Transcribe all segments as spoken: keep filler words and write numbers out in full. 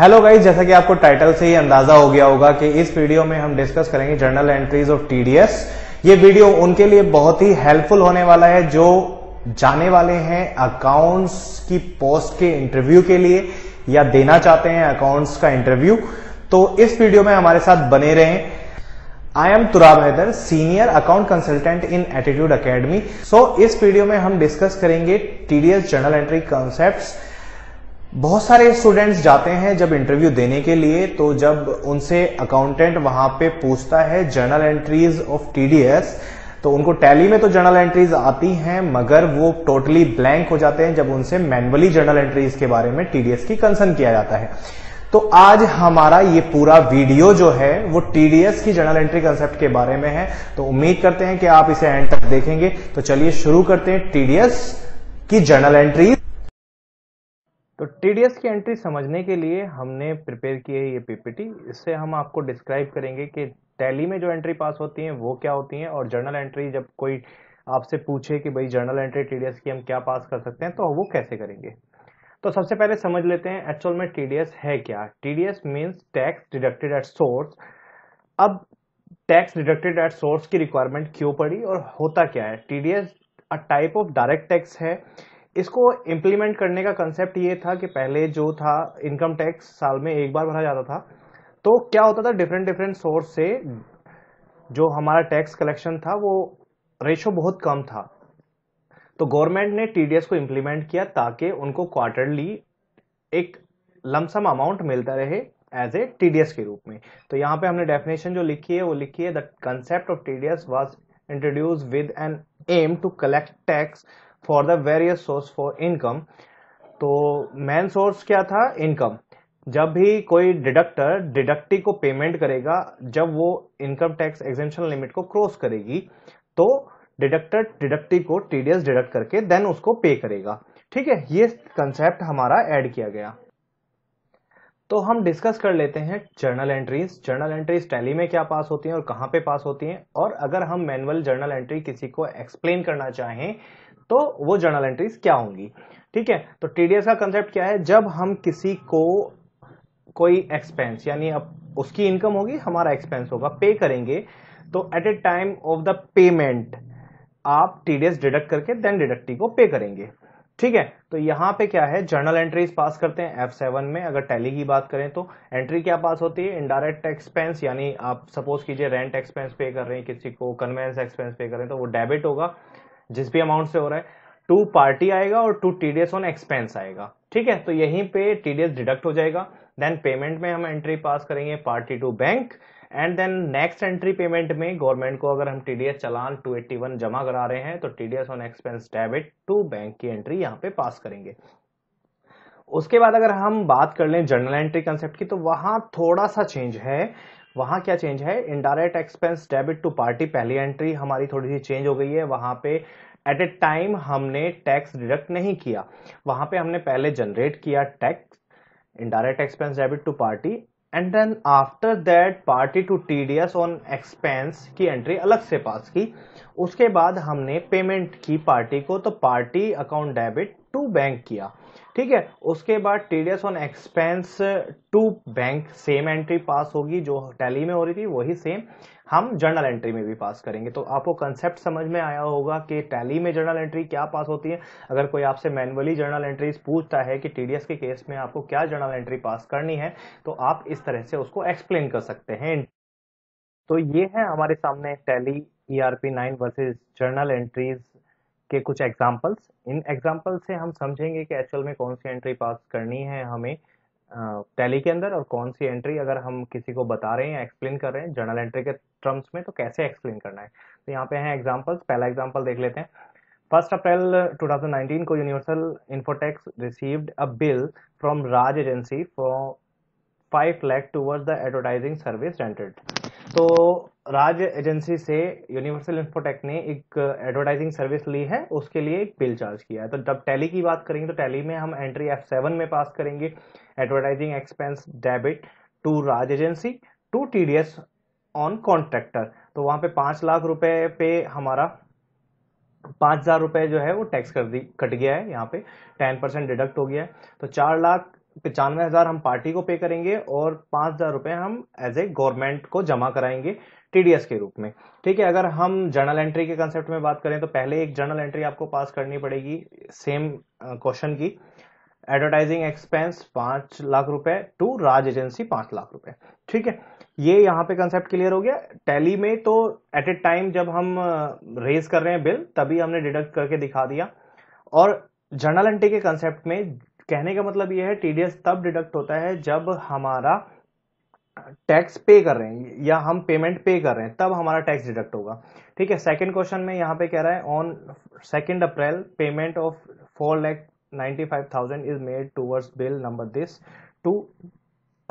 Hello guys, जैसा कि आपको टाइटल से ही अंदाजा हो गया होगा कि इस वीडियो में हम डिस्कस करेंगे जर्नल एंट्रीज ऑफ टीडीएस। ये वीडियो उनके लिए बहुत ही हेल्पफुल होने वाला है जो जाने वाले हैं अकाउंट्स की पोस्ट के इंटरव्यू के लिए या देना चाहते हैं अकाउंट्स का इंटरव्यू। तो इस वीडियो में हमारे साथ बने रहें। I am Turab Haider, senior account consultant in attitude academy. So इस वीडियो में हम डिस्कस करेंगे टीडीएस जर्नल एंट्री कॉन्सेप्ट्स। बहुत सारे स्टूडेंट्स जाते हैं जब इंटरव्यू देने के लिए, तो जब उनसे अकाउंटेंट वहां पे पूछता है जर्नल एंट्रीज ऑफ टीडीएस, तो उनको टैली में तो जर्नल एंट्रीज आती हैं मगर वो टोटली ब्लैंक हो जाते हैं जब उनसे मैन्युअली जर्नल एंट्रीज के बारे में टीडीएस की कंसर्न किया जाता है। तो आज हमारा ये पूरा वीडियो जो है वो टीडीएस की जर्नल एंट्री कंसेप्ट के बारे में है। तो उम्मीद करते हैं कि आप इसे एंड तक देखेंगे। तो चलिए शुरू करते हैं टीडीएस की जर्नल एंट्रीज। तो टीडीएस की एंट्री समझने के लिए हमने प्रिपेयर की है ये पीपीटी। इससे हम आपको डिस्क्राइब करेंगे कि टैली में जो एंट्री पास होती है वो क्या होती है, और जर्नल एंट्री जब कोई आपसे पूछे कि भाई जर्नल एंट्री टीडीएस की हम क्या पास कर सकते हैं तो वो कैसे करेंगे। तो सबसे पहले समझ लेते हैं एक्चुअल में टीडीएस है क्या। TDS means tax deducted at source. अब टैक्स डिडक्टेड एट सोर्स की रिक्वायरमेंट क्यों पड़ी और होता क्या है। TDS a type of direct tax है। इसको इम्प्लीमेंट करने का कंसेप्ट ये था कि पहले जो था इनकम टैक्स साल में एक बार भरा जाता था, तो क्या होता था डिफरेंट डिफरेंट सोर्स से जो हमारा टैक्स कलेक्शन था वो रेशो बहुत कम था। तो गवर्नमेंट ने टीडीएस को इम्प्लीमेंट किया ताकि उनको क्वार्टरली एक लमसम अमाउंट मिलता रहे एज ए टीडीएस के रूप में। तो यहाँ पे हमने डेफिनेशन जो लिखी है वो लिखी है the concept of TDS was introduced with an aim to collect tax for the various source for income. तो मेन सोर्स क्या था, इनकम। जब भी कोई डिडक्टर डिडक्टी को पेमेंट करेगा, जब वो इनकम टैक्स एग्जेम्पशन लिमिट को क्रॉस करेगी तो डिडक्टर डिडक्टी को टीडीएस डिडक्ट करके देन उसको पे करेगा। ठीक है, ये कंसेप्ट हमारा ऐड किया गया। तो हम डिस्कस कर लेते हैं journal entries. Journal entries Tally में क्या पास होती हैं और कहाँ पे पास होती हैं, और अगर हम मैनुअल जर्नल एंट्री किसी को एक्सप्लेन करना चाहें तो वो जर्नल एंट्रीज क्या होंगी। ठीक है, तो टीडीएस का कंसेप्ट क्या है, जब हम किसी को कोई एक्सपेंस, यानी अब उसकी इनकम होगी हमारा एक्सपेंस होगा, पे करेंगे तो at a time of the payment आप टीडीएस डिडक्ट करके देन डिडक्टी को पे करेंगे। ठीक है, तो यहाँ पे क्या है जर्नल एंट्रीज पास करते हैं एफ सेवन में। अगर टैली की बात करें तो एंट्री क्या पास होती है, इनडायरेक्ट एक्सपेंस, यानी आप सपोज कीजिए रेंट एक्सपेंस पे कर रहे हैं किसी को, कन्वेंस एक्सपेंस पे कर रहे हैं तो वो डेबिट होगा जिस भी अमाउंट से हो रहा है, टू पार्टी आएगा और टू टीडीएस ऑन एक्सपेंस आएगा। ठीक है, तो यहीं पे टीडीएस डिडक्ट हो जाएगा। देन पेमेंट में हम एंट्री पास करेंगे party to bank, and then next entry payment में गवर्नमेंट को अगर हम टीडीएस चालान टू एटी वन जमा करा रहे हैं तो TDS on expense debit to bank की एंट्री यहाँ पे पास करेंगे। उसके बाद अगर हम बात कर लें जर्नल एंट्री कंसेप्ट की तो वहां थोड़ा सा चेंज है। वहां क्या चेंज है, indirect expense debit to party पहली एंट्री हमारी थोड़ी सी चेंज हो गई है। वहां पे एट ए टाइम हमने टैक्स डिडक्ट नहीं किया, वहां पे हमने पहले जनरेट किया tax indirect expense debit to party, and then after that party to TDS on expense की एंट्री अलग से पास की। उसके बाद हमने पेमेंट की पार्टी को, तो party account debit to bank किया। ठीक है, उसके बाद TDS on expense to bank same entry पास होगी जो टैली में हो रही थी, वही सेम हम जर्नल एंट्री में भी पास करेंगे। तो आपको कंसेप्ट समझ में आया होगा कि टैली में जर्नल एंट्री क्या पास होती है। अगर कोई आपसे मैनुअली जर्नल एंट्रीज पूछता है कि टीडीएस के केस में आपको क्या जर्नल एंट्री पास करनी है, तो आप इस तरह से उसको एक्सप्लेन कर सकते हैं। तो ये है हमारे सामने Tally E R P nine versus journal entries के कुछ एग्जाम्पल्स। इन एग्जाम्पल से हम समझेंगे कि एक्चुअल में कौन सी एंट्री पास करनी है हमें टैली के अंदर, और कौन सी एंट्री अगर हम किसी को बता रहे हैं, एक्सप्लेन कर रहे हैं जर्नल एंट्री के टर्म्स में तो कैसे एक्सप्लेन करना है। तो यहाँ पे हैं एग्जाम्पल्स। पहला एग्जाम्पल देख लेते हैं। First April two thousand nineteen को universal इन्फोटेक्स received a bill from Raj agency for five lakh towards the advertising service rented. तो राज एजेंसी से यूनिवर्सल इंफोटेक ने एक एडवर्टाइजिंग सर्विस ली है, उसके लिए एक बिल चार्ज किया है। तो जब टैली की बात करेंगे तो टैली में हम एंट्री एफ सेवन में पास करेंगे advertising expense debit to Raj agency to TDS on contractor. तो वहां पे पांच लाख रुपए पे हमारा पांच हजार रुपए जो है वो टैक्स कर दी कट गया है, यहाँ पे टेन परसेंट डिडक्ट हो गया है। तो चार लाख पचानवे हजार हम पार्टी को पे करेंगे और पांच हजार रुपए हम एज ए गवर्नमेंट को जमा कराएंगे टीडीएस के रूप में। ठीक है, अगर हम जर्नल एंट्री के कंसेप्ट में बात करें तो पहले एक जर्नल एंट्री आपको पास करनी पड़ेगी सेम क्वेश्चन की, एडवर्टाइजिंग एक्सपेंस पांच लाख रुपए टू राज एजेंसी पांच लाख रुपए। ठीक है, ये यहाँ पे कंसेप्ट क्लियर हो गया। टैली में तो एट ए टाइम जब हम रेज कर रहे हैं बिल तभी हमने डिडक्ट करके दिखा दिया, और जर्नल एंट्री के कंसेप्ट में कहने का मतलब यह है टीडीएस तब डिडक्ट होता है जब हमारा टैक्स पे कर रहे हैं या हम पेमेंट पे कर रहे हैं तब हमारा टैक्स डिडक्ट होगा। ठीक है, सेकंड क्वेश्चन में यहाँ पे कह रहा है on second April payment of four lakh ninety five thousand is made towards bill number this to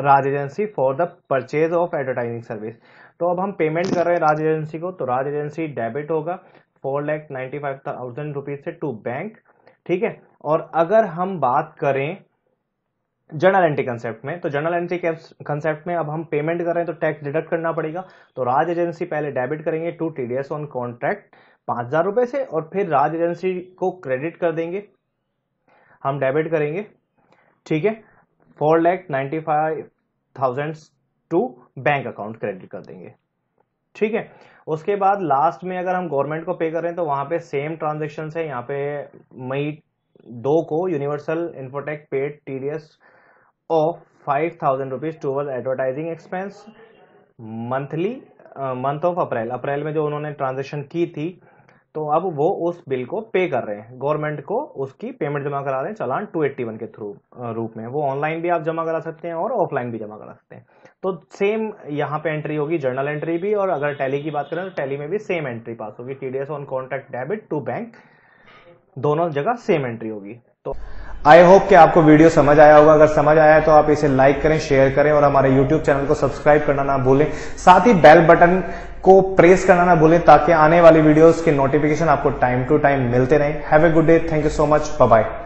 Raj agency for the purchase of advertising service. तो अब हम पेमेंट कर रहे हैं राज एजेंसी को, तो राज एजेंसी डेबिट होगा four lakh ninety five thousand rupees से टू बैंक। ठीक है, और अगर हम बात करें जर्नल एंट्री कंसेप्ट में तो जर्नल एंट्री कंसेप्ट में अब हम पेमेंट कर रहे हैं तो टैक्स डिडक्ट करना पड़ेगा, तो राज एजेंसी पहले डेबिट करेंगे to T D S on contract पांच हजार रुपए से, और फिर राज एजेंसी को क्रेडिट कर देंगे, हम डेबिट करेंगे। ठीक है, four lakh ninety five thousand to bank account credit कर देंगे। ठीक है, उसके बाद लास्ट में अगर हम गवर्नमेंट को पे करें तो वहां पे सेम ट्रांजेक्शन है, यहाँ पे मई दो को universal infotech paid TDS of five thousand rupees toward advertising expense monthly month of April, अप्रैल में जो उन्होंने ट्रांजेक्शन की थी तो अब वो उस बिल को पे कर रहे हैं, गवर्नमेंट को उसकी पेमेंट जमा करा रहे हैं चालान दो सौ इक्यासी के थ्रू रूप में। वो ऑनलाइन भी आप जमा करा सकते हैं और ऑफलाइन भी जमा करा सकते हैं। तो सेम यहाँ पे एंट्री होगी, जर्नल एंट्री भी, और अगर टैली की बात करें तो टैली में भी सेम एंट्री पास होगी, TDS on contract debit to bank, दोनों जगह सेम एंट्री होगी। तो आई होप कि आपको वीडियो समझ आया होगा, अगर समझ आया है तो आप इसे लाइक करें, शेयर करें और हमारे यूट्यूब चैनल को सब्सक्राइब करना ना भूलें, साथ ही बेल बटन को प्रेस करना ना भूलें ताकि आने वाली वीडियोस के नोटिफिकेशन आपको टाइम टू टाइम मिलते रहें। Have a good day, thank you so much, bye bye.